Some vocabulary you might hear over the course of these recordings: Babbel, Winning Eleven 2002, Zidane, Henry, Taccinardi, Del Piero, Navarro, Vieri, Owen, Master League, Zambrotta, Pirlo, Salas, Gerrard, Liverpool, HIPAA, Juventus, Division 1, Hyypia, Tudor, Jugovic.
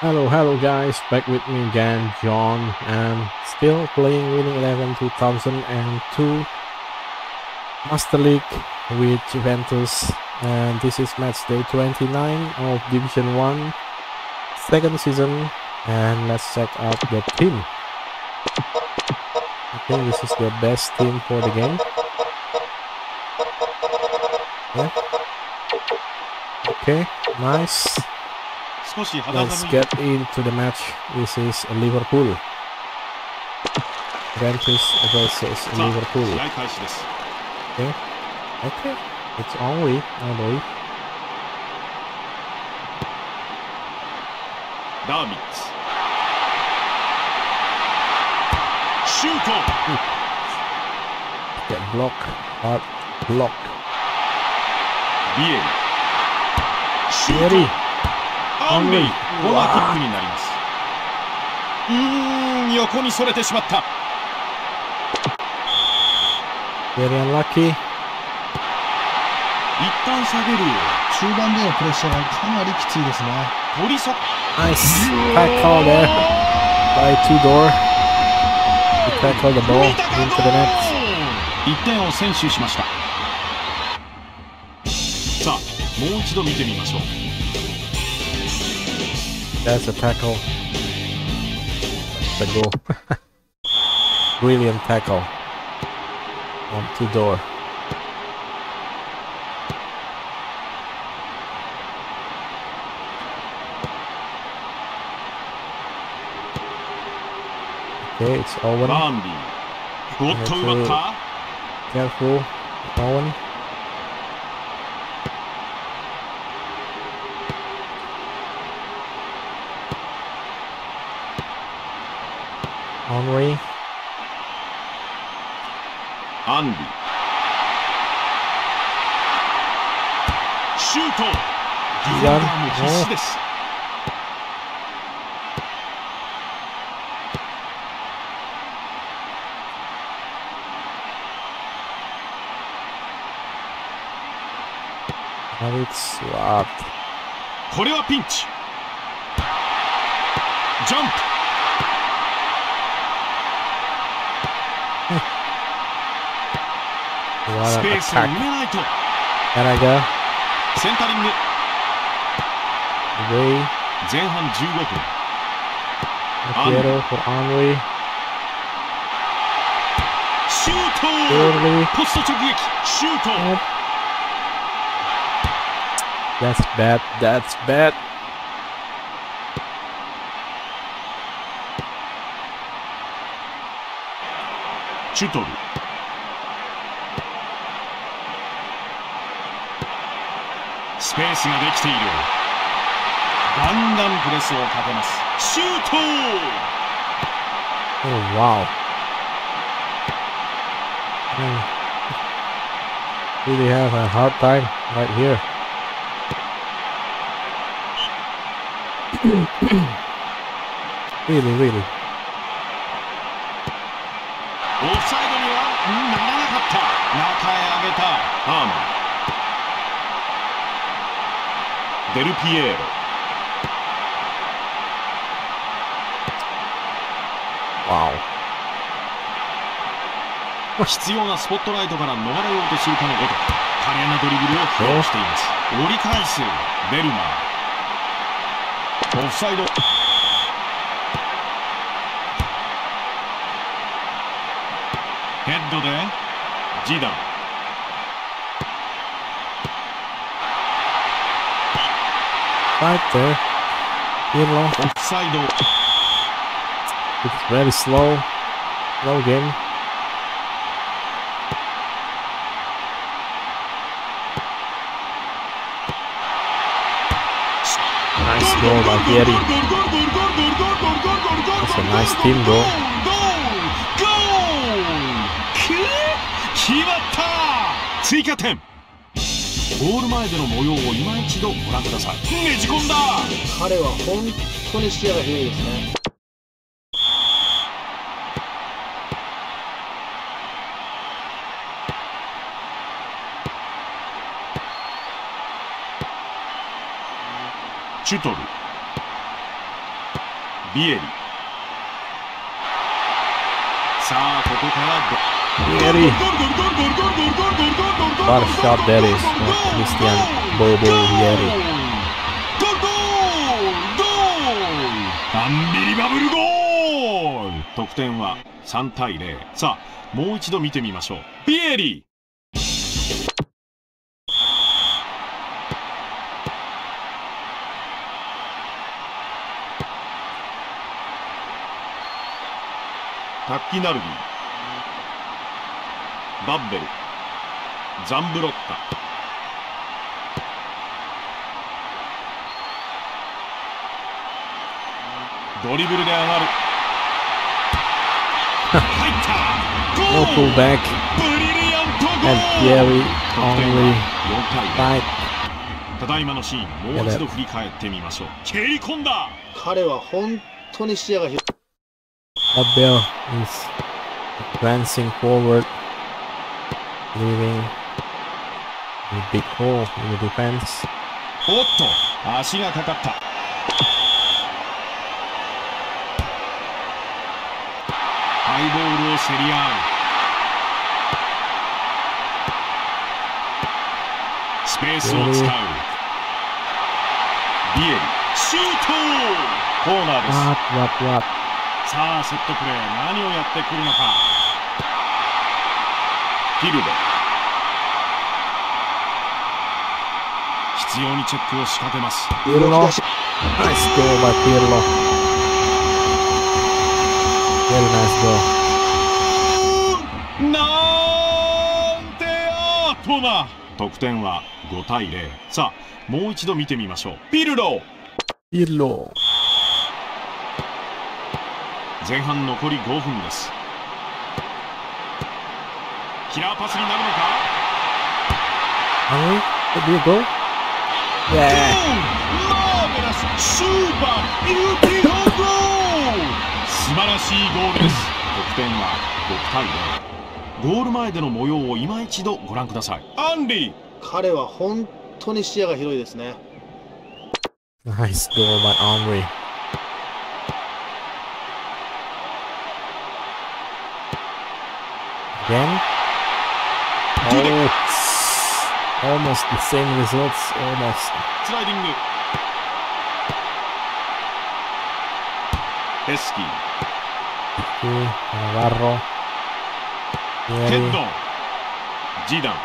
Hello guys, back with me again, John, and still playing Winning Eleven 2002 Master League with Juventus, and this is match day 29 of Division 1 second season, and let's check out the team. I think this is the best team for the game. Yeah. Okay, nice. Let's get into the match. This is Liverpool. Juventus versus Liverpool. Okay. Okay. It's only away. Shoot on. Get blocked. Hard block. Vieri. Henry、コーナーキックになります。横にそれてしまった。Very unlucky。一旦下げる。中盤でのプレッシャーがかなりきついですね。取りそ。ナイス。Tackle there by Tudor. Tackle the ball into the net. 一点を先取しました。さあ、もう一度見てみましょう。That's a tackle. That's the goal. Brilliant tackle. On Tudor. Okay, it's Owen. Careful, Owen.Henry. Andy. Shoot. Zidane. And it's swapped. これはピンチ。ジャンプ。スペースを埋めないと。センタリング。前半15分。シュート。ポスト直撃。シュート。That's bad. That's bad. Tudor.スペースができている。ガンガンプレスをかけます。シュート。Oh wow. Really have a hard time right here. really. オフサイドにはならなかった。中へ上げたアーマー。デルピエーロ。必要なスポットライトから逃れようとするかのごとく、華麗なドリブルを披露しています。折り返すベルマー。オフサイド。ヘッドでジダン。Right there, Pirlo. Offside. It's very slow game. Nice goal by Vieri. That's a nice team goal. Goal! Goal! Goal!ゴール前での模様を今一度ご覧ください。ねじ込んだ。彼は本当に視野が広いですね。チュトル。ビエリ。さあここからビエリ。バルシャーデレス、クリスティアン・ボーボー・ビエリ。アンビリバブルゴール。得点は3対0。さあもう一度見てみましょう。ビエリ。タッキナルディ、バッベル、ザンブロッタ、ドリブルで上がる。入った。ゴール。ブリリアントゴール。ただいまのシーン、もう一度振り返ってみましょう。蹴り込んだ。彼は本当に視野が広い。Abel is advancing forward, leaving a big hole in the defense. おっと、足がかかった。ハイボールを競り合う。スペースを使う。ビエリ、シュート。コーナーです。さあセットプレー、何をやってくるのか。フィルド、必要にチェックを仕掛けます。ピエロのナイスゴールバイピエロ。ナイスゴール。なんてアートな。得点は5対0。さあもう一度見てみましょう。ピルロ、ピルロ。前半残り5分です。キラーパスになるのか。素晴らしいゴールです。得点は6対0。ゴール前での模様を今一度ご覧ください。アンリー、彼は本当に視野が広いですね。ナイスゴールバイアンリー。Again, almost the same results, almost. Sliding. Eski. Navarro. Vieri. Zidane.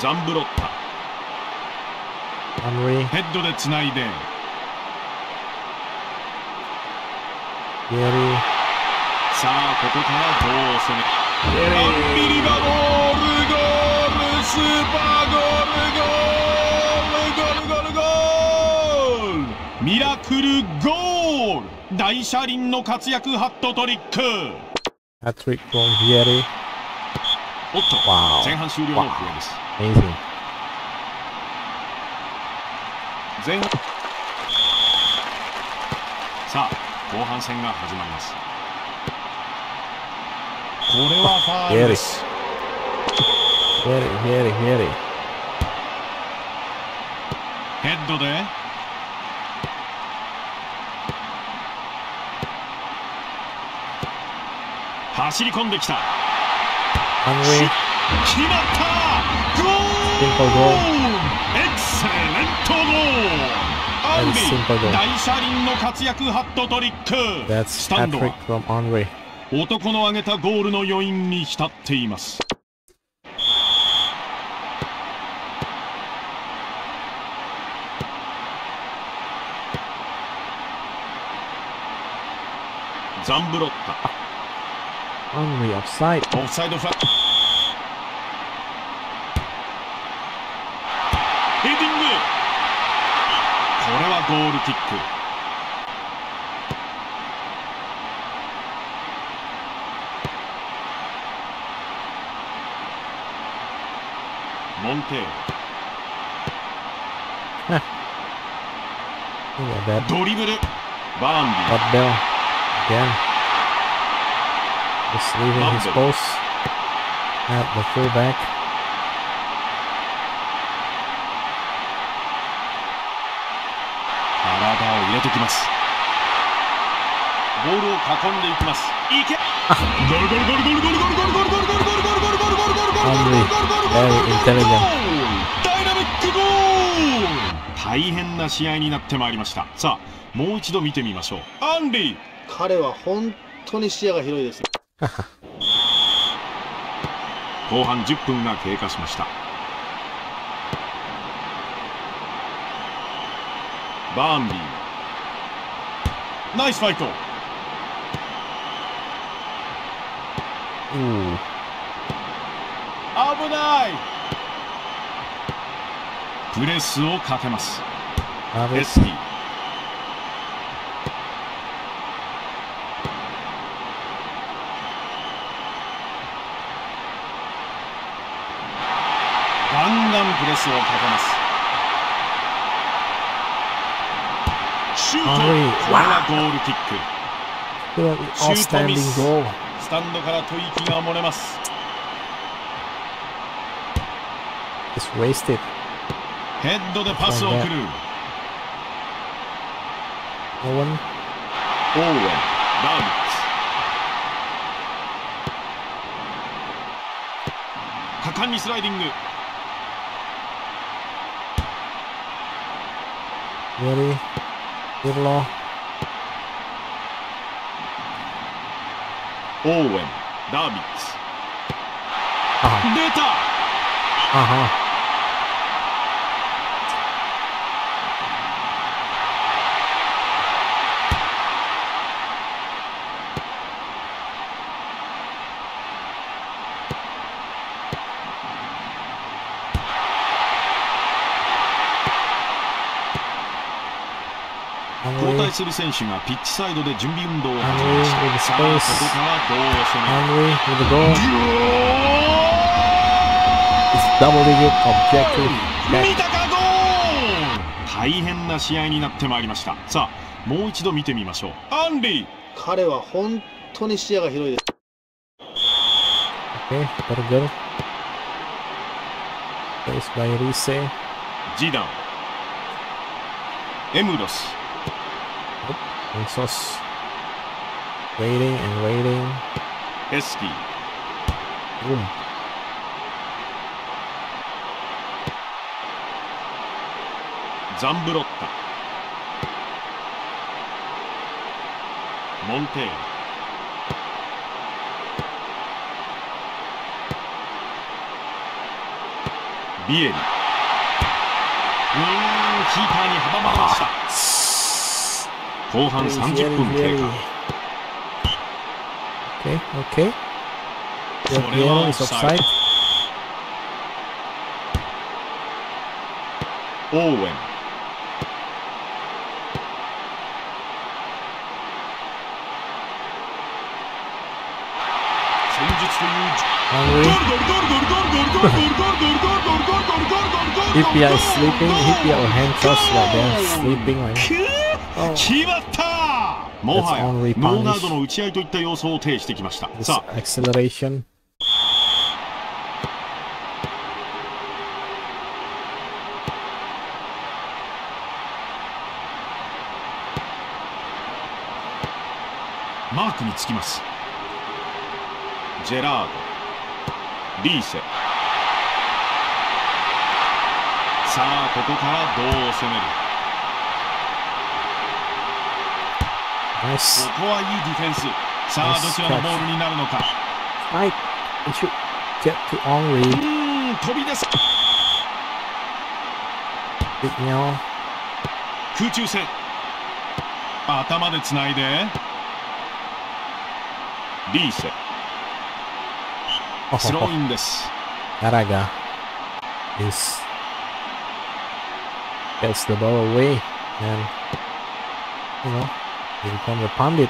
Zambrotta. Henry. Head でつないで。さあここからどう攻める。アンビリバボールゴール、スーパーゴール、ゴールゴールゴールゴール、ミラクルゴール。大車輪の活躍、ハットトリック。ハットトリックフォンビエリ。おっと、前半終了の笛です。前半、さあ後半戦が始まります。これはファウルです。ヘッドで走り込んできた。決まった。ゴール、エクセレントゴール。アンリー、大車輪の活躍、ハットトリック。スタンドは男の上げたゴールの余韻に浸っています。ザンブロッタ、アンリー、オフサイドフラッグ。ヘディング、これはゴールキック。モンテーロドリブル、バンビー、体を入れてきます。ボールを囲んでいきます。いけ。ダイナミックゴール。大変な試合になってまいりました。さあ、もう一度見てみましょう。アンリー。彼は本当に視野が広いです。後半10分が経過しました。バーンビー、ナイスファイト。危ない。プレスをかけます。エスキー、ガンガンプレスをかけます。シュート、これはゴールキック。シュートミス。スタンドから吐息が漏れます。ヘッドでパスを送る。Owen、ダウン。果敢にスライディング。Vieri。オーウェン、ダービッツ、出た。交代する選手がピッチサイドで準備運動を始めました。さあ、ここからどう攻めるか。見たか、ゴール。大変な試合になってまいりました。さあ、もう一度見てみましょう。アンリー、彼は本当に視野が広いです。ジダン、エムロス、エスキー、ザンブロッタ、モンテー、ビエリ、キーパーに阻まれました。後半30分経過。これはオフサイド。オーウェン、戦術という。ヒッピア is sleeping. ヒッピア or hand toss like they're sleeping right now.決まった。もはやノーガードの打ち合いといった様相を呈してきました。さあ、エクセレレーション、マークにつきます。ジェラード、リーセ。さあ、ここからどう攻める。ここはいいディフェンス。さあ、どちらのボールになるのか。はい、飛び出す。空中戦、頭でつないでリーセ、スローインです。アラガです。Gets the ball away and you know Here comes the pundit.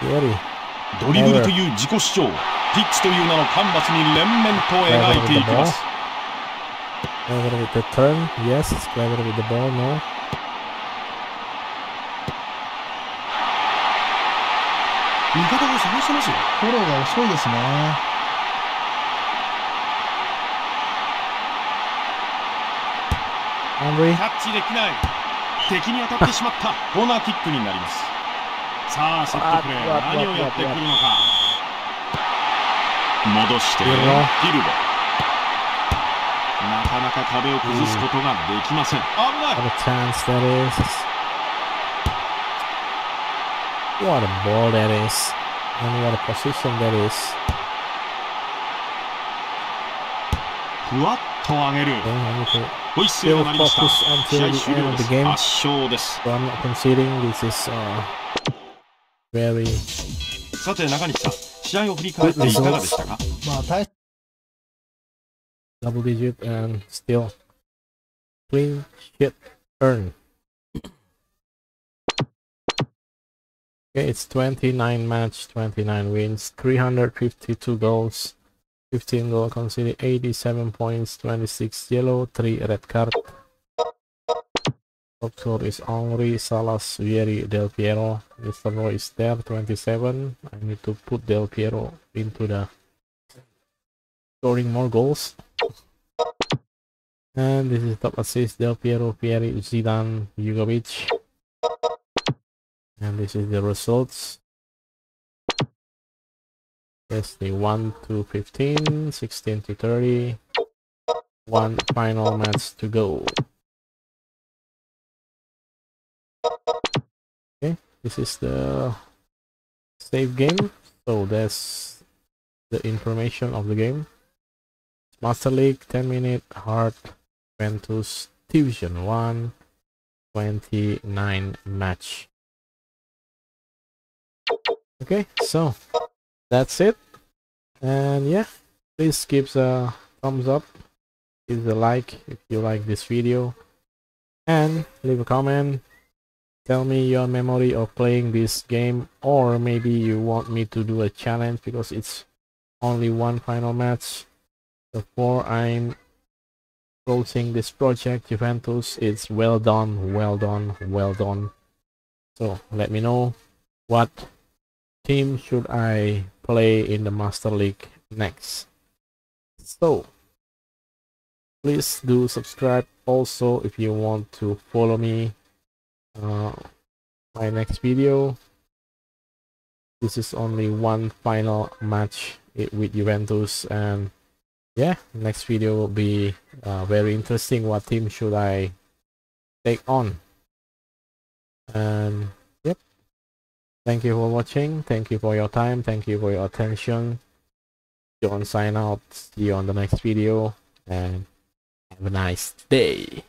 Vieri. ドリブルという自己主張、ピッチという名のカンバスに連綿と描いていきます。Clever with the turn, yes. Clever with the ball, no. 味方が探してますよ。フォローが遅いですね。キャッチできない。敵に当たってしまった。コーナーキックになります。さあ、セットプレー、何をやってくるのか。戻して、ギルボ。なかなか壁を崩すことができません。危ない。What a ball that is. And what a position that is. ふわっと上げる。ホイッスルになりました。試合終了です。圧勝です。さて中西さん、試合を振り返っていかがでしたか？まあ大double digit and still clean shit earn. Okay, it's 29 match, 29 wins, 352 goals, 15 goal conceded, 87 points, 26 yellow, 3 red card. Top score is Henry, Salas, Vieri, Del Piero. Mr. Roy is there, 27. I need to put Del Piero into the scoring more goals. And this is top assist, Del Piero, Vieri, Zidane, Jugovic. And this is the results. Yes, the 1 to 15, 16 to 30. One final match to go. Okay, this is the save game. So that's the information of the game. Master League 10-minute hard, Juventus Division 1, 29 match. Okay, so that's it. And yeah, please give a thumbs up, give a like if you like this video, and leave a comment. Tell me your memory of playing this game, or maybe you want me to do a challenge because it's only one final match. Before I'm closing this project, Juventus, it's well done, well done, well done. So let me know what team should I play in the Master League next. So please do subscribe also if you want to follow me my next video. This is only one final match with Juventus, and yeah, next video will be very interesting. What team should I take on? And yep, thank you for watching, thank you for your time, thank you for your attention. Don't sign out, see you on the next video, and have a nice day.